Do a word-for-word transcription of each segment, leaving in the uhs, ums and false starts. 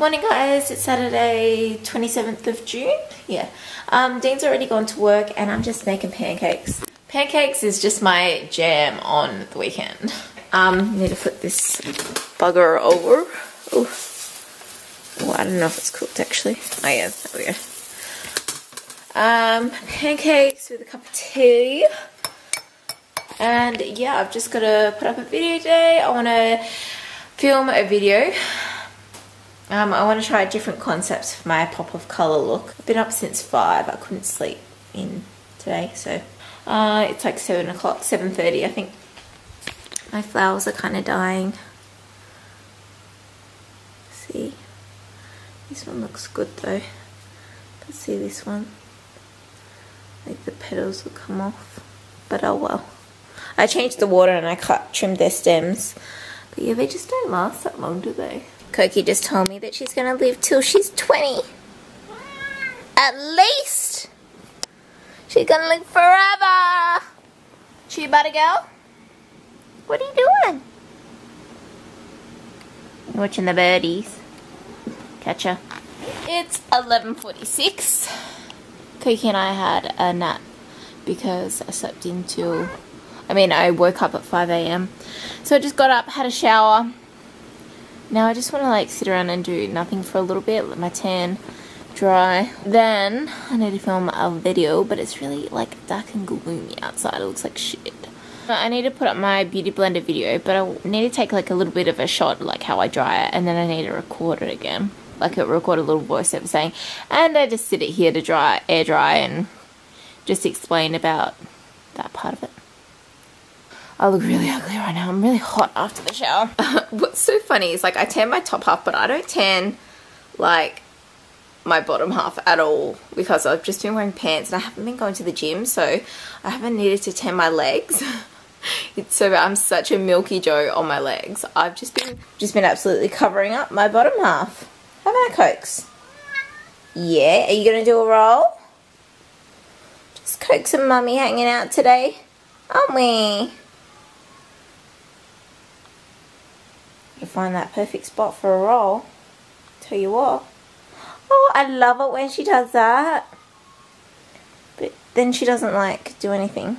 Morning guys, it's Saturday twenty-seventh of June, yeah. Um, Dean's already gone to work and I'm just making pancakes. Pancakes is just my jam on the weekend. Um, need to flip this bugger over. Oh, I don't know if it's cooked actually. Oh yeah, there we go. Um, pancakes with a cup of tea. And yeah, I've just got to put up a video today. I want to film a video. Um, I want to try different concepts for my pop of colour look. I've been up since five. I couldn't sleep in today, so uh, it's like seven o'clock, seven thirty I think. My flowers are kind of dying. See? This one looks good though. But see this one? Like the petals will come off. But oh well. I changed the water and I cut, trimmed their stems. But yeah, they just don't last that long, do they? Coco just told me that she's gonna live till she's twenty. At least! She's gonna live forever! Chew butter girl? What are you doing? You're watching the birdies. Catcha. It's eleven forty-six. Coco and I had a nap because I slept in till... I mean, I woke up at five A M. So I just got up, had a shower. Now I just want to like sit around and do nothing for a little bit, let my tan dry. Then I need to film a video, but it's really like dark and gloomy outside, it looks like shit. I need to put up my beauty blender video, but I need to take like a little bit of a shot, like how I dry it, and then I need to record it again. Like it record a little voiceover saying, and I just sit it here to dry, air dry, and just explain about that part of it. I look really ugly right now. I'm really hot after the shower. What's so funny is like I tan my top half, but I don't tan like my bottom half at all because I've just been wearing pants and I haven't been going to the gym, so I haven't needed to tan my legs. It's so bad. I'm such a Milky Joe on my legs. I've just been just been absolutely covering up my bottom half. Have I, Cokes? Yeah. Are you gonna do a roll? Just Cokes and Mummy hanging out today, aren't we? To find that perfect spot for a roll. Tell you what. Oh, I love it when she does that. But then she doesn't like do anything.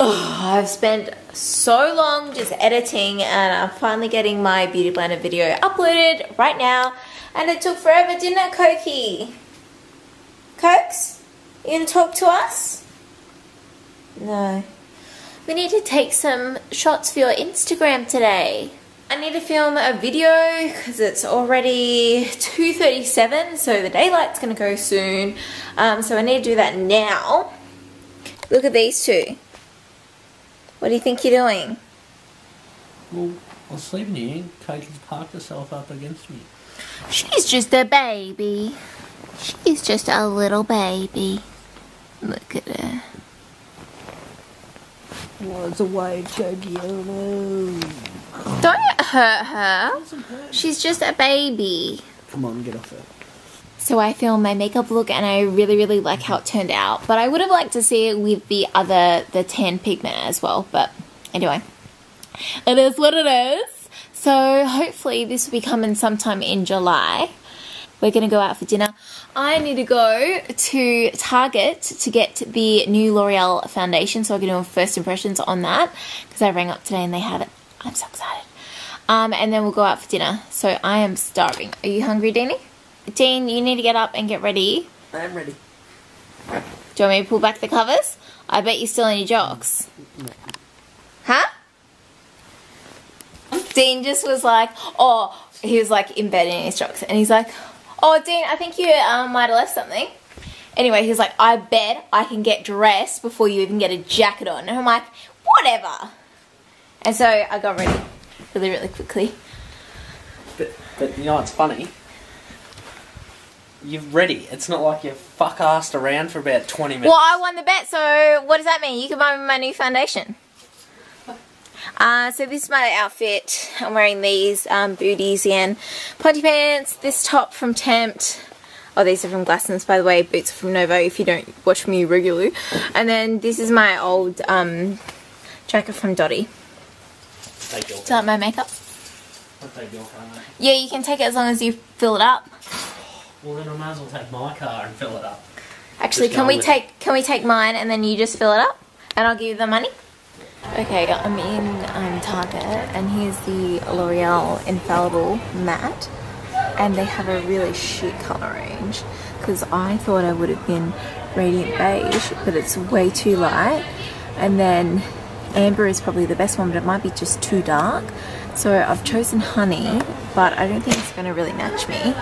Oh, I've spent so long just editing and I'm finally getting my beauty blender video uploaded right now. And it took forever, didn't it, Cokie? Cokes? You gonna talk to us? No. We need to take some shots for your Instagram today. I need to film a video because it's already two thirty-seven, so the daylight's gonna go soon. Um, so I need to do that now. Look at these two. What do you think you're doing? Well, I was sleeping here. Coco's parked herself up against me. She's just a baby. She's just a little baby. Look at her. Was away, Jojo. Don't hurt her. She's just a baby. Come on, get off her. So I filmed my makeup look and I really, really like how it turned out. But I would have liked to see it with the other, the tan pigment as well. But anyway, it is what it is. So hopefully this will be coming sometime in July. We're going to go out for dinner. I need to go to Target to get the new L'Oreal foundation. So I'm going to do first impressions on that because I rang up today and they have it. I'm so excited. Um, and then we'll go out for dinner. So I am starving. Are you hungry, Deanie? Dean, you need to get up and get ready. I am ready. Do you want me to pull back the covers? I bet you're still in your jocks. No. Huh? Dean just was like, oh, he was like in bed in his jocks and he's like, oh, Dean, I think you um, might have left something. Anyway, he's like, I bet I can get dressed before you even get a jacket on. And I'm like, whatever. And so I got ready really, really quickly. But, but you know what's funny? You're ready. It's not like you're fuck-assed around for about twenty minutes. Well, I won the bet, so what does that mean? You can buy me my new foundation. Uh, so this is my outfit. I'm wearing these um, booties again, ponty pants, this top from Tempt. Oh, these are from Glassons, by the way. Boots are from Novo if you don't watch me regularly. And then this is my old um, jacket from Dottie. It's like my makeup. I'll take your car, mate. Yeah, you can take it as long as you fill it up. Well, then I might as well take my car and fill it up. Actually, can we take can we take mine and then you just fill it up, and I'll give you the money? Okay, I'm in um, Target, and here's the L'Oreal Infallible Matte, and they have a really chic colour range, because I thought I would have been Radiant Beige, but it's way too light, and then Amber is probably the best one, but it might be just too dark, so I've chosen Honey, but I don't think it's going to really match me,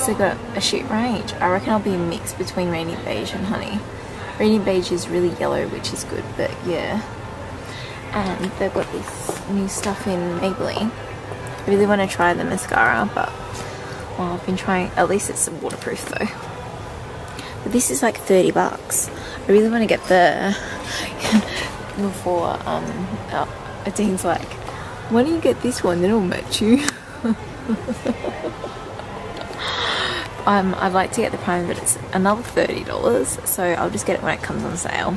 so I've got a chic range. I reckon I'll be a mix between Radiant Beige and Honey. Radiant Beige is really yellow, which is good, but yeah. And they've got this new stuff in Maybelline. I really want to try the mascara, but well, I've been trying, at least it's waterproof though. But this is like thirty bucks. I really want to get the, before um, oh, Dean's like, why don't you get this one, then it'll match you. um, I'd like to get the primer, but it's another thirty dollars, so I'll just get it when it comes on sale.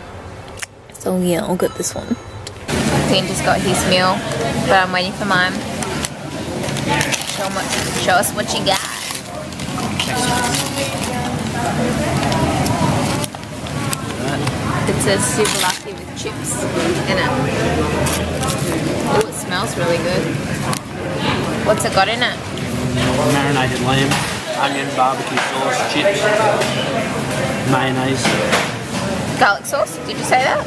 So yeah, I'll get this one. Dean just got his meal, but I'm waiting for mine. Show, what, show us what you got. It says super lucky with chips in it. Oh, it smells really good. What's it got in it? Marinated lamb, onion, barbecue sauce, chips, mayonnaise. Garlic sauce? Did you say that?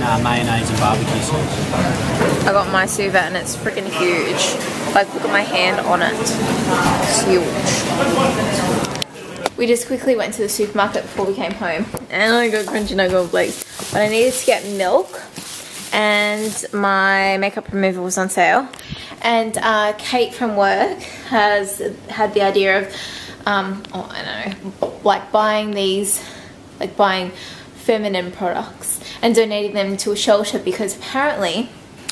Nah, mayonnaise and barbecue sauce. I got my sous vide and it's freaking huge. Like, look at my hand on it. It's huge. We just quickly went to the supermarket before we came home. And I got crunchy nugget on Blake's. But I needed to get milk. And my makeup remover was on sale. And uh, Kate from work has had the idea of, um, oh, I don't know, like buying these, like buying... feminine products and donating them to a shelter, because apparently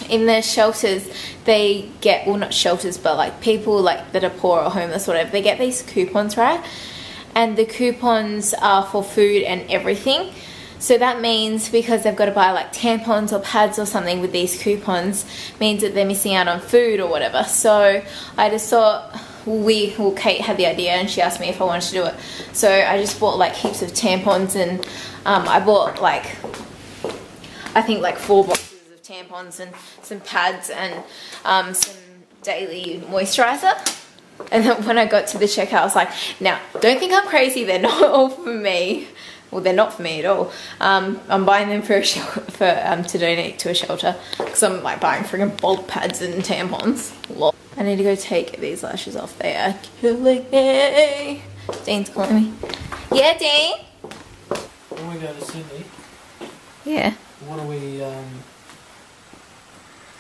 in the shelters they get, well not shelters but like people like that are poor or homeless or whatever, they get these coupons, right? And the coupons are for food and everything, so that means because they've got to buy like tampons or pads or something with these coupons, means that they're missing out on food or whatever. So I just thought, we, well Kate had the idea and she asked me if I wanted to do it, so I just bought like heaps of tampons, and um, I bought like I think like four boxes of tampons and some pads and um, some daily moisturizer. And then when I got to the checkout I was like, now don't think I'm crazy, they're not all for me. Well, they're not for me at all. Um, I'm buying them for a for um, to donate to a shelter, because I'm like buying friggin' bulk pads and tampons. Lol. I need to go take these lashes off. They are killing me. Dean's calling me. Yeah, Dean. When we go to Sydney. Yeah. What are we? Um...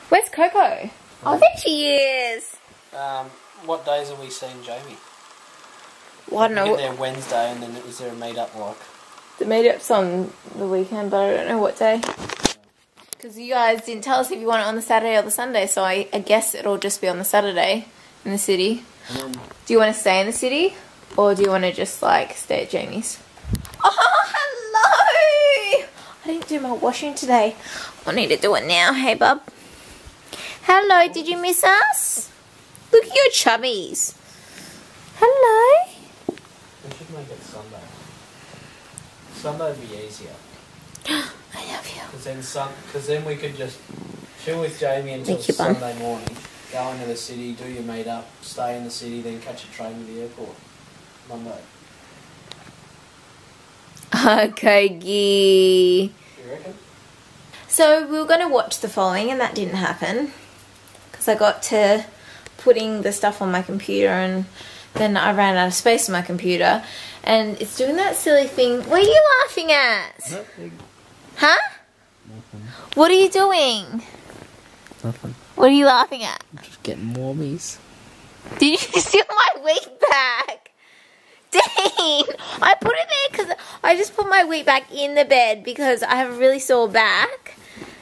Where's Coco? Right. Oh, there she is. Um, what days are we seeing Jamie? Well, I don't know. We get there Wednesday, and then it was there a meet up like. The meetup's on the weekend, but I don't know what day. Because you guys didn't tell us if you want it on the Saturday or the Sunday, so I, I guess it'll just be on the Saturday in the city. Um, do you want to stay in the city, or do you want to just, like, stay at Jamie's? Oh, hello! I didn't do my washing today. I need to do it now. Hey, bub. Hello, did you miss us? Look at your chubbies. Hello? We should make it Sunday. Sunday would be easier. I love you. Because then, sun, then we could just chill with Jamie until Sunday morning, go into the city, do your meet-up, stay in the city, then catch a train to the airport Monday. Okay, gee. You reckon? So we were going to watch the following and that didn't happen because I got to putting the stuff on my computer and then I ran out of space on my computer. And it's doing that silly thing. What are you laughing at? Nothing. Huh? Nothing. What are you doing? Nothing. What are you laughing at? I'm just getting warmies. Did you steal my wheat bag? Dean! I put it there because I just put my wheat bag in the bed because I have a really sore back.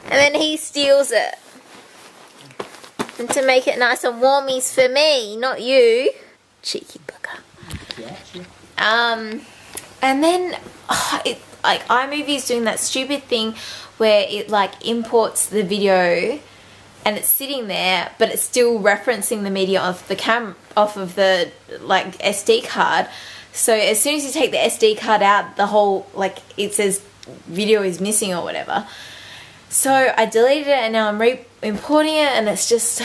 And then he steals it. And to make it nice and warmies for me, not you. Cheeky bugger. Yeah, yeah. Um, and then oh, it, like iMovie is doing that stupid thing where it like imports the video and it's sitting there, but it's still referencing the media off the cam off of the like S D card. So as soon as you take the S D card out, the whole like it says video is missing or whatever. So I deleted it and now I'm re-importing it, and it's just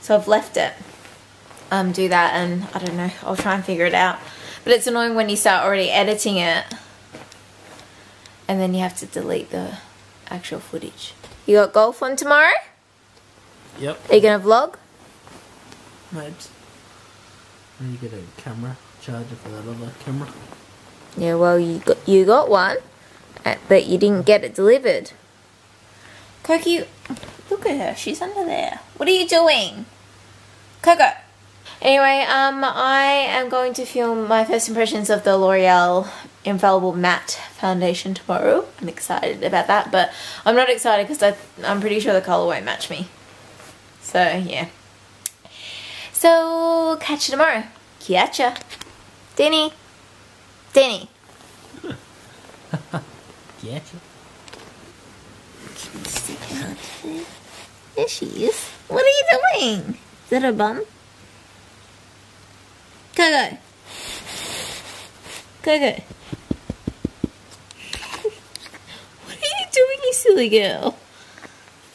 so I've left it. Um, do that, and I don't know. I'll try and figure it out. But it's annoying when you start already editing it, and then you have to delete the actual footage. You got golf on tomorrow? Yep. Are you gonna vlog? Maybe. And you get a camera charger for that other camera. Yeah, well, you got you got one, but you didn't get it delivered. Coco, look at her. She's under there. What are you doing, Coco? Anyway, um, I am going to film my first impressions of the L'Oreal Infallible Matte Foundation tomorrow. I'm excited about that, but I'm not excited because I'm pretty sure the colour won't match me. So, yeah. So, catch you tomorrow. Catch ya. Deanie. Deanie. Catch ya. Can you stick her out there? There she is. What are you doing? Is that her bum? Coco. Coco. What are you doing, you silly girl?